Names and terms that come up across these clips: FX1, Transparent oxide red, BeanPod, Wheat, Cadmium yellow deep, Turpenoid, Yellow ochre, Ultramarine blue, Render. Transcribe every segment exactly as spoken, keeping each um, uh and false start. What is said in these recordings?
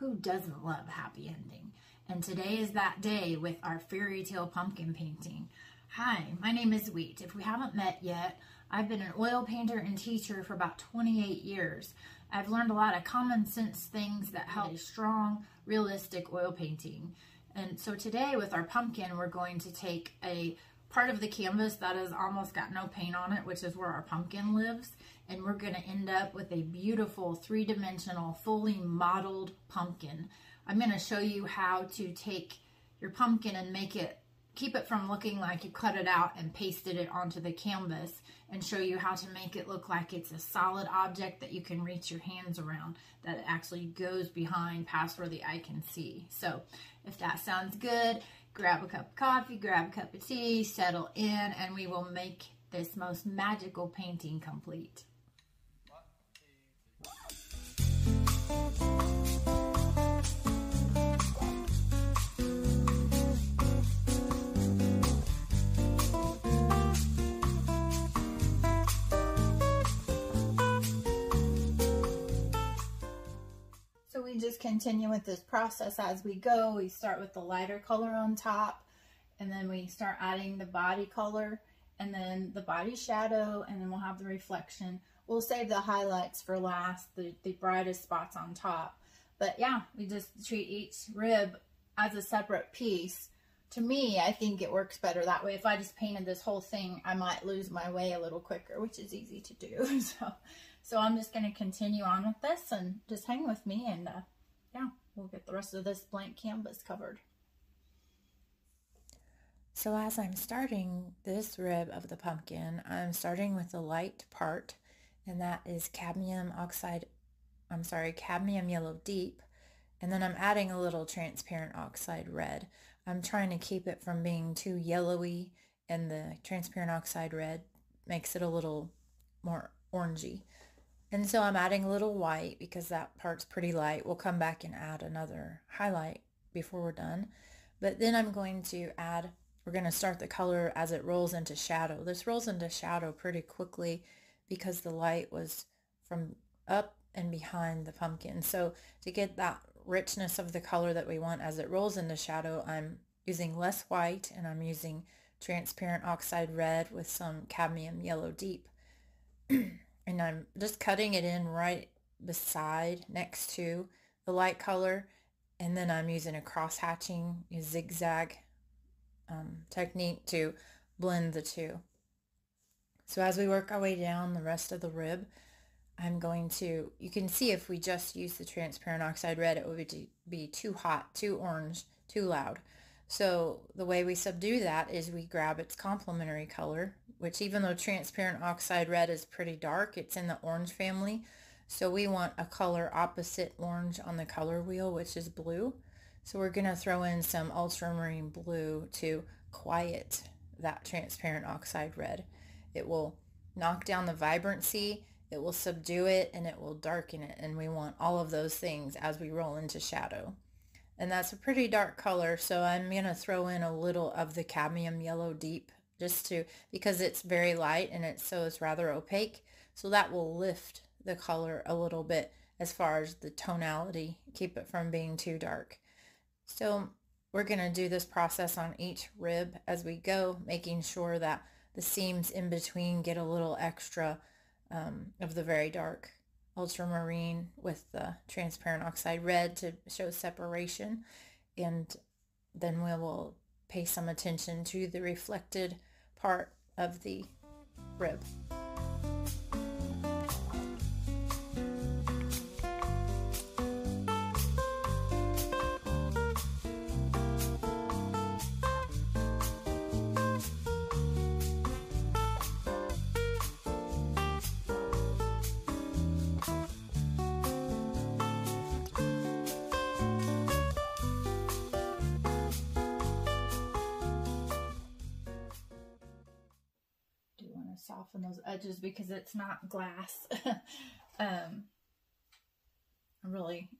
Who doesn't love happy ending? And today is that day with our fairy tale pumpkin painting. Hi, my name is Wheat. If we haven't met yet, I've been an oil painter and teacher for about twenty-eight years. I've learned a lot of common sense things that help a strong, realistic oil painting. And so today with our pumpkin, we're going to take a part of the canvas that has almost got no paint on it, which is where our pumpkin lives. And we're gonna end up with a beautiful three-dimensional, fully modeled pumpkin. I'm gonna show you how to take your pumpkin and make it, keep it from looking like you cut it out and pasted it onto the canvas, and show you how to make it look like it's a solid object that you can reach your hands around, that it actually goes behind past where the eye can see. So if that sounds good, grab a cup of coffee, grab a cup of tea, settle in, and we will make this most magical painting complete. Just continue with this process as we go. We start with the lighter color on top, and then we start adding the body color, and then the body shadow, and then we'll have the reflection. We'll save the highlights for last, the, the brightest spots on top. But yeah, we just treat each rib as a separate piece. To me, I think it works better that way. If I just painted this whole thing, I might lose my way a little quicker, which is easy to do. So, so I'm just going to continue on with this and just hang with me, and uh, yeah, we'll get the rest of this blank canvas covered. So as I'm starting this rib of the pumpkin, I'm starting with the light part, and that is cadmium oxide, I'm sorry, cadmium yellow deep, and then I'm adding a little transparent oxide red. I'm trying to keep it from being too yellowy, and the transparent oxide red makes it a little more orangey. And so I'm adding a little white because that part's pretty light. We'll come back and add another highlight before we're done. But then I'm going to add, we're going to start the color as it rolls into shadow. This rolls into shadow pretty quickly because the light was from up and behind the pumpkin. So to get that richness of the color that we want as it rolls into shadow, I'm using less white, and I'm using transparent oxide red with some cadmium yellow deep. And I'm just cutting it in right beside, next to the light color, and then I'm using a cross hatching, a zigzag um, technique to blend the two. So as we work our way down the rest of the rib, I'm going to, you can see if we just use the transparent oxide red, it would be too hot, too orange, too loud. So the way we subdue that is we grab its complementary color, which even though transparent oxide red is pretty dark, it's in the orange family. So we want a color opposite orange on the color wheel, which is blue. So we're gonna throw in some ultramarine blue to quiet that transparent oxide red. It will knock down the vibrancy, it will subdue it, and it will darken it, and we want all of those things as we roll into shadow. And that's a pretty dark color, so I'm gonna throw in a little of the cadmium yellow deep just to, because it's very light and it's so it's rather opaque, so that will lift the color a little bit as far as the tonality, keep it from being too dark. So we're gonna do this process on each rib as we go, making sure that the seams in between get a little extra Um, of the very dark ultramarine with the transparent oxide red to show separation. And then we will pay some attention to the reflected part of the rib. Soften those edges because it's not glass. um, a really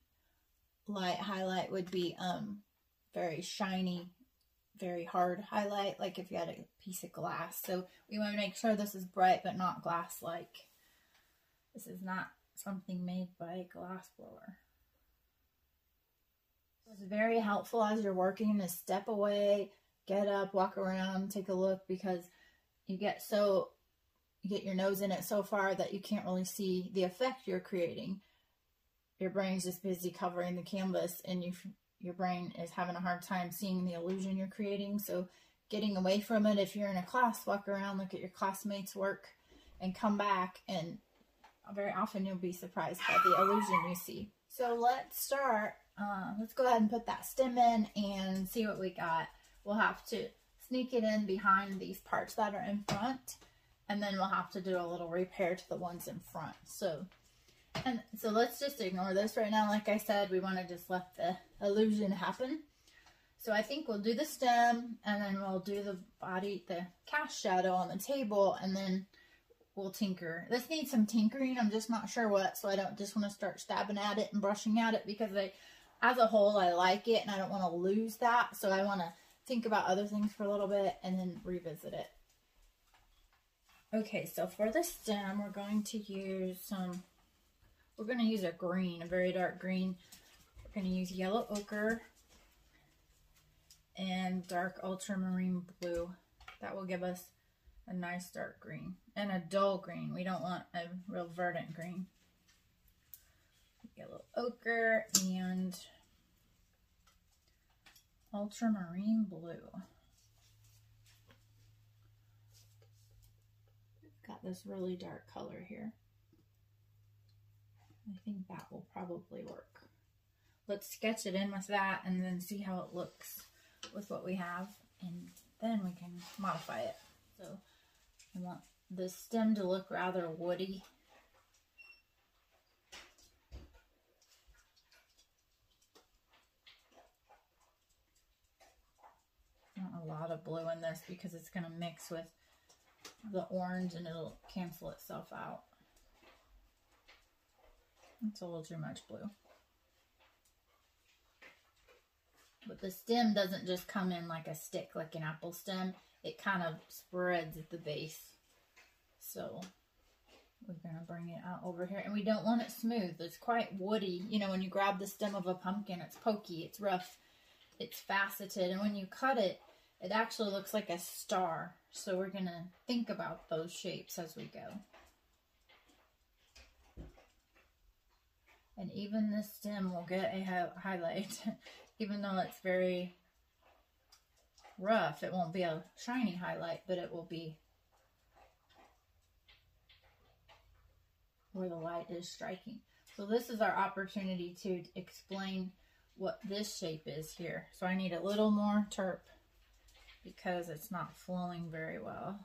light highlight would be um, very shiny, very hard highlight, like if you had a piece of glass. So we want to make sure this is bright but not glass-like. This is not something made by a glass blower. is very helpful as you're working, is step away, get up, walk around, take a look, because you get so, you get your nose in it so far that you can't really see the effect you're creating. Your brain's just busy covering the canvas, and you, your brain is having a hard time seeing the illusion you're creating. So getting away from it, if you're in a class, walk around, look at your classmates' work, and come back, and very often you'll be surprised by the illusion you see. So let's start, uh, let's go ahead and put that stem in and see what we got. We'll have to sneak it in behind these parts that are in front, and then we'll have to do a little repair to the ones in front. So, and so let's just ignore this right now. Like I said, we want to just let the illusion happen. So I think we'll do the stem, and then we'll do the body, the cast shadow on the table, and then we'll tinker. This needs some tinkering. I'm just not sure what, so I don't just want to start stabbing at it and brushing at it, because I, as a whole, I like it, and I don't want to lose that. So I want to think about other things for a little bit and then revisit it. Okay, so for the stem, we're going to use some, we're going to use a green, a very dark green. We're going to use yellow ochre and dark ultramarine blue. That will give us a nice dark green and a dull green. We don't want a real verdant green. Yellow ochre and ultramarine blue. We've got this really dark color here. I think that will probably work. Let's sketch it in with that and then see how it looks with what we have, and then we can modify it. So I want the stem to look rather woody. Not a lot of blue in this because it's going to mix with the orange and it'll cancel itself out. It's a little too much blue. But the stem doesn't just come in like a stick, like an apple stem. It kind of spreads at the base. So we're going to bring it out over here. And we don't want it smooth. It's quite woody. You know, when you grab the stem of a pumpkin, it's pokey, it's rough, it's faceted. And when you cut it, it actually looks like a star. So we're going to think about those shapes as we go. And even this stem will get a highlight. Even though it's very rough, it won't be a shiny highlight, but it will be where the light is striking. So this is our opportunity to explain what this shape is here. So I need a little more turp because it's not flowing very well.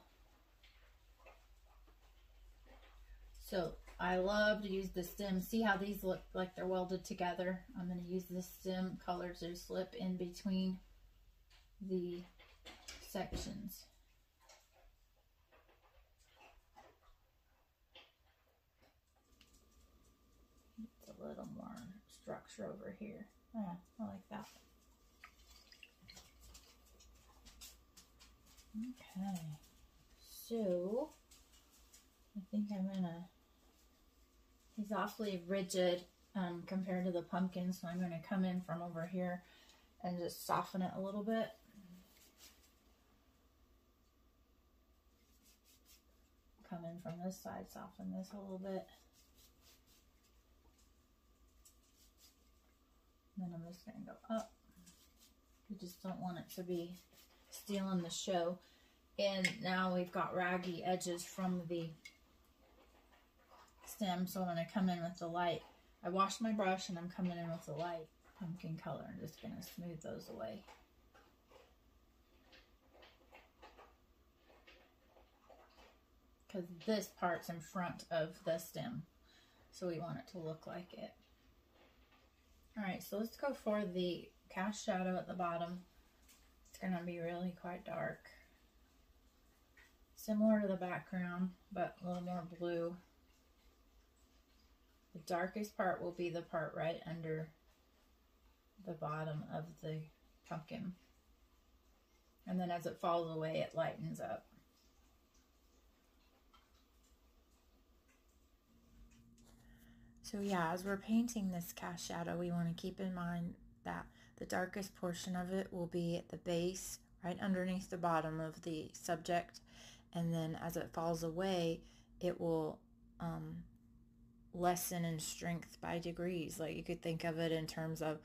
So I love to use the stem. See how these look like they're welded together? I'm going to use the stem color to slip in between the sections. It's a little more structure over here. Yeah, I like that. Okay, so I think I'm going to, he's awfully rigid um, compared to the pumpkin, so I'm going to come in from over here and just soften it a little bit. Come in from this side, soften this a little bit. And then I'm just going to go up. We just don't want it to be stealing the show. And now we've got raggy edges from the stem, so I'm going to come in with the light. I washed my brush and I'm coming in with the light pumpkin color. I'm just going to smooth those away. Because this part's in front of the stem, so we want it to look like it. Alright, so let's go for the cast shadow at the bottom. It's going to be really quite dark. Similar to the background, but a little more blue. The darkest part will be the part right under the bottom of the pumpkin. And then as it falls away, it lightens up. So yeah, as we're painting this cast shadow, we want to keep in mind that the darkest portion of it will be at the base, right underneath the bottom of the subject, and then as it falls away, it will um, lessen in strength by degrees. Like you could think of it in terms of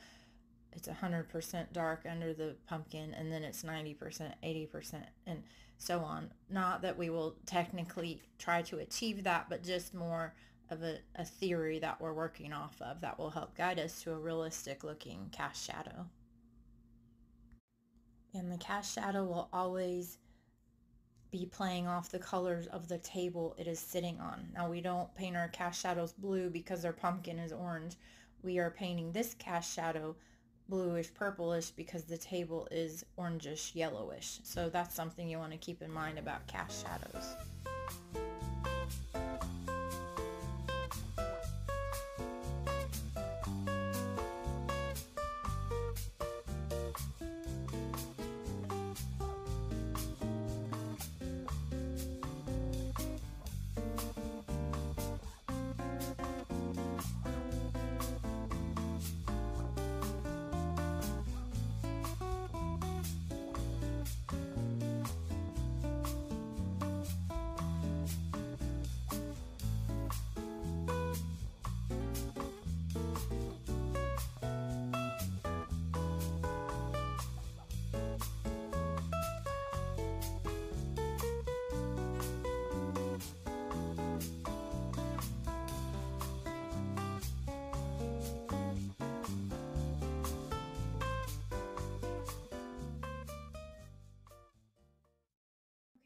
it's one hundred percent dark under the pumpkin, and then it's ninety percent, eighty percent, and so on. Not that we will technically try to achieve that, but just more of a, a theory that we're working off of that will help guide us to a realistic looking cast shadow. And the cast shadow will always be playing off the colors of the table it is sitting on. Now, we don't paint our cast shadows blue because our pumpkin is orange. We are painting this cast shadow bluish purplish because the table is orangish yellowish. So that's something you want to keep in mind about cast shadows.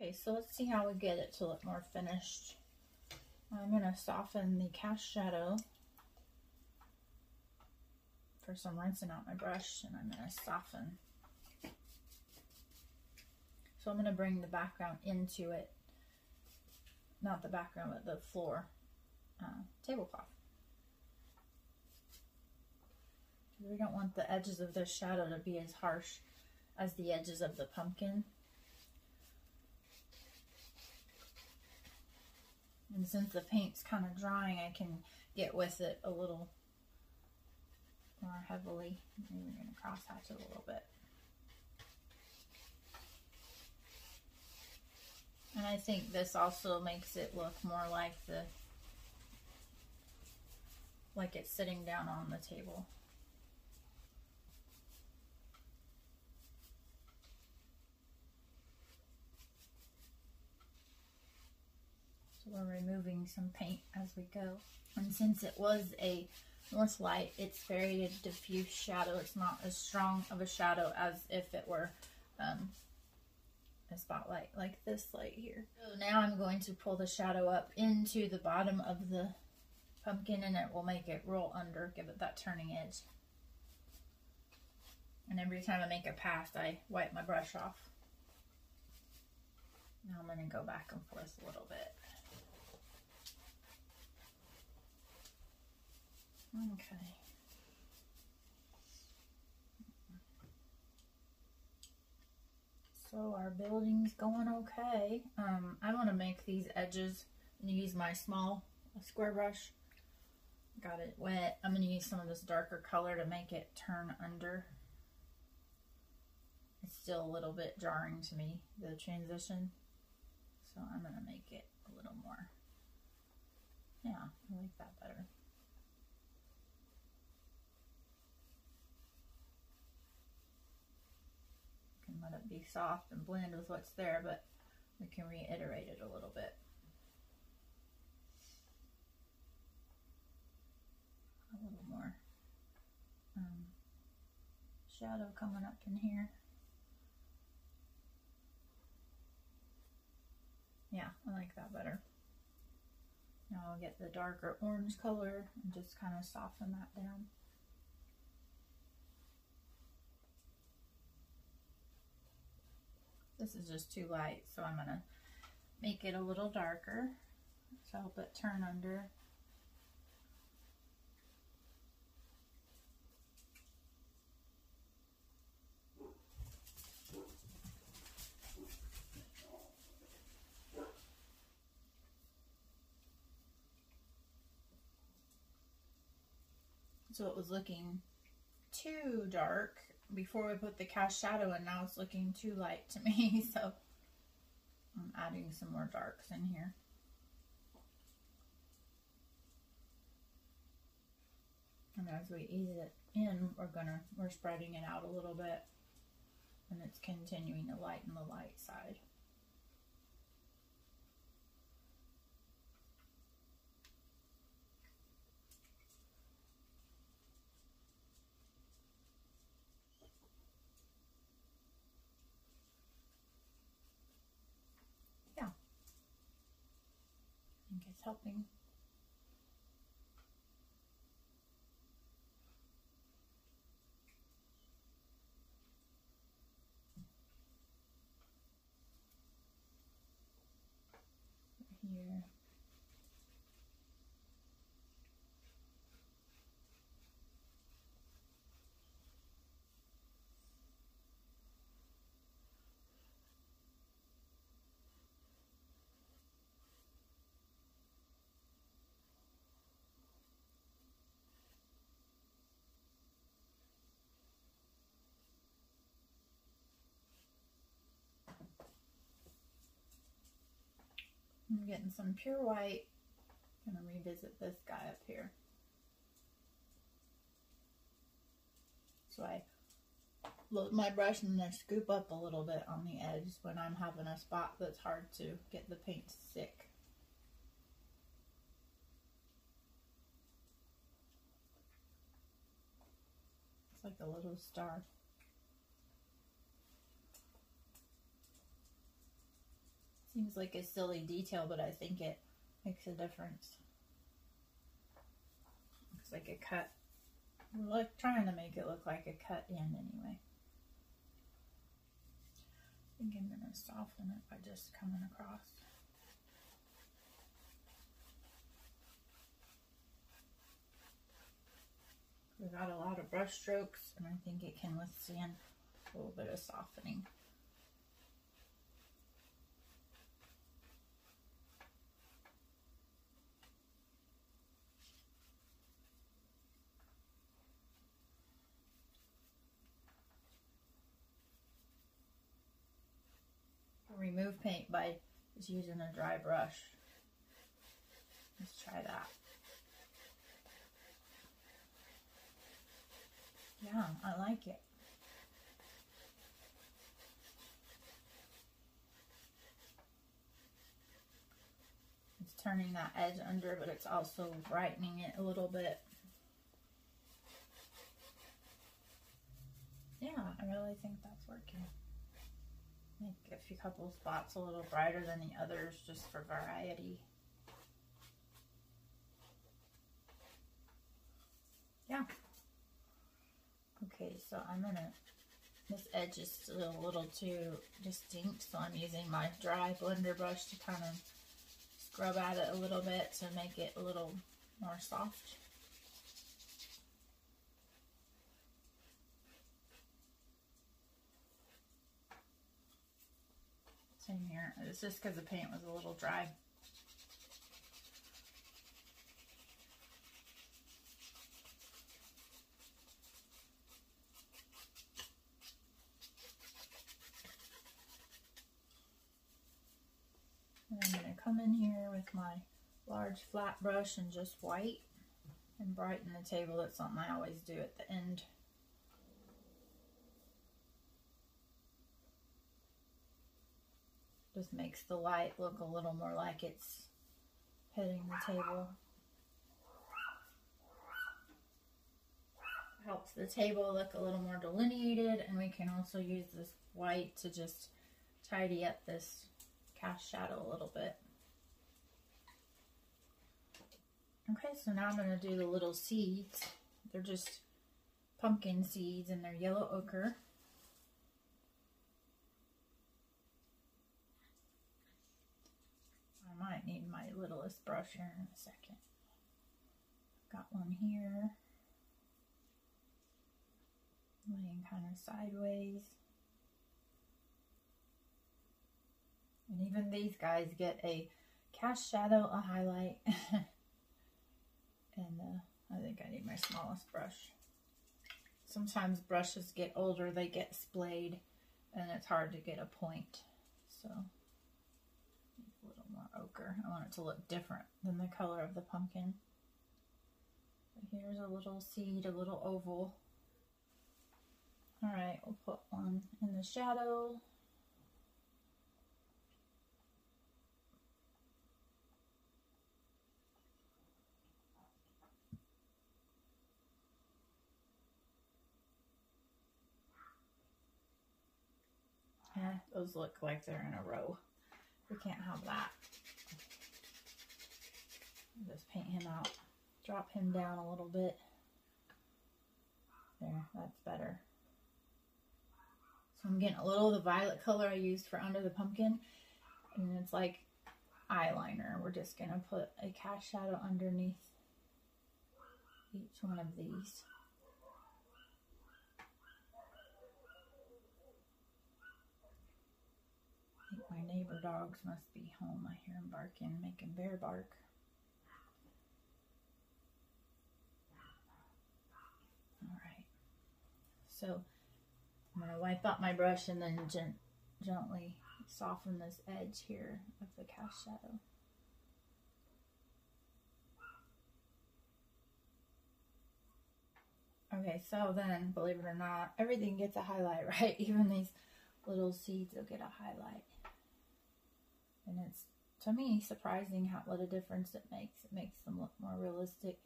Okay, so let's see how we get it to look more finished. I'm going to soften the cast shadow. First I'm rinsing out my brush and I'm going to soften. So I'm going to bring the background into it. Not the background, but the floor uh, tablecloth. We don't want the edges of this shadow to be as harsh as the edges of the pumpkin. And since the paint's kind of drying, I can get with it a little more heavily. Maybe we're going to crosshatch it a little bit. And I think this also makes it look more like the, like it's sitting down on the table. So we're removing some paint as we go. And since it was a north light, it's very a diffuse shadow. It's not as strong of a shadow as if it were um, a spotlight like this light here. So now I'm going to pull the shadow up into the bottom of the pumpkin, and it will make it roll under, give it that turning edge. And every time I make a pass, I wipe my brush off. Now I'm going to go back and forth a little bit. Okay. So our building's going okay. Um, I want to make these edges. I'm going to use my small square brush. Got it wet. I'm going to use some of this darker color to make it turn under. It's still a little bit jarring to me, the transition. So I'm going to make it a little more. Yeah, I like that better. Let it be soft and blend with what's there, but we can reiterate it a little bit. A little more um, shadow coming up in here. Yeah, I like that better. Now I'll get the darker orange color and just kind of soften that down. This is just too light, so I'm going to make it a little darker, so I'll help it turn under. So it was looking too dark before we put the cast shadow in. Now it's looking too light to me, so I'm adding some more darks in here. And as we ease it in, we're gonna we're spreading it out a little bit, and it's continuing to lighten the light side. Yeah, I think it's helping. Here. I'm getting some pure white. I'm going to revisit this guy up here. So I load my brush and I scoop up a little bit on the edge when I'm having a spot that's hard to get the paint to stick. It's like a little star. Seems like a silly detail, but I think it makes a difference. Looks like a cut. I'm look, trying to make it look like a cut in anyway. I think I'm going to soften it by just coming across. We've got a lot of brush strokes, and I think it can withstand a little bit of softening. Remove paint by just using a dry brush. Let's try that. Yeah, I like it. It's turning that edge under, but it's also brightening it a little bit. Yeah, I really think that's working. Make a few couple spots a little brighter than the others just for variety. Yeah. Okay, so I'm gonna, this edge is still a little too distinct, so I'm using my dry blender brush to kind of scrub at it a little bit to make it a little more soft. Same here. It's just because the paint was a little dry. And I'm going to come in here with my large flat brush and just white and brighten the table. That's something I always do at the end. Just makes the light look a little more like it's hitting the table. Helps the table look a little more delineated, and we can also use this white to just tidy up this cast shadow a little bit. Okay, so now I'm going to do the little seeds. They're just pumpkin seeds and they're yellow ochre. Might need my littlest brush here in a second. Got one here, laying kind of sideways. And even these guys get a cast shadow, a highlight, and uh, I think I need my smallest brush. sometimes brushes get older, they get splayed, and it's hard to get a point. So a little more ochre. I want it to look different than the color of the pumpkin. But here's a little seed, a little oval. All right, we'll put one in the shadow. Yeah, those look like they're in a row. We can't have that. Just paint him out. Drop him down a little bit. There, that's better. So I'm getting a little of the violet color I used for under the pumpkin. And it's like eyeliner. We're just going to put a cast shadow underneath each one of these. My neighbor dogs must be home. I hear them barking, making bear bark. Alright. So, I'm going to wipe out my brush and then gent gently soften this edge here of the cast shadow. Okay, so then, believe it or not, everything gets a highlight, right? Even these little seeds will get a highlight. And it's, to me, surprising how what a difference it makes. It makes them look more realistic.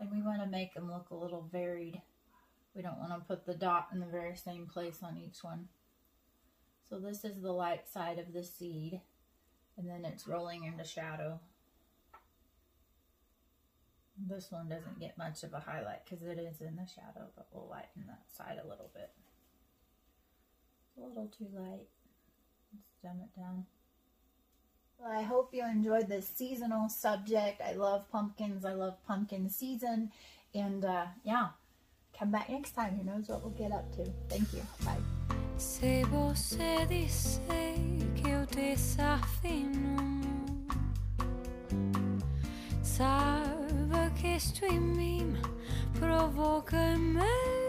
And we want to make them look a little varied. We don't want to put the dot in the very same place on each one. So this is the light side of the seed. And then it's rolling into shadow. This one doesn't get much of a highlight because it is in the shadow, but we'll lighten that side a little bit. It's a little too light. Let's dumb it down. Well, I hope you enjoyed this seasonal subject. I love pumpkins. I love pumpkin season. And uh, yeah, come back next time. Who knows what we'll get up to. Thank you. Bye. Se você disse que eu desafino, saiba que isto em mim provoca-me.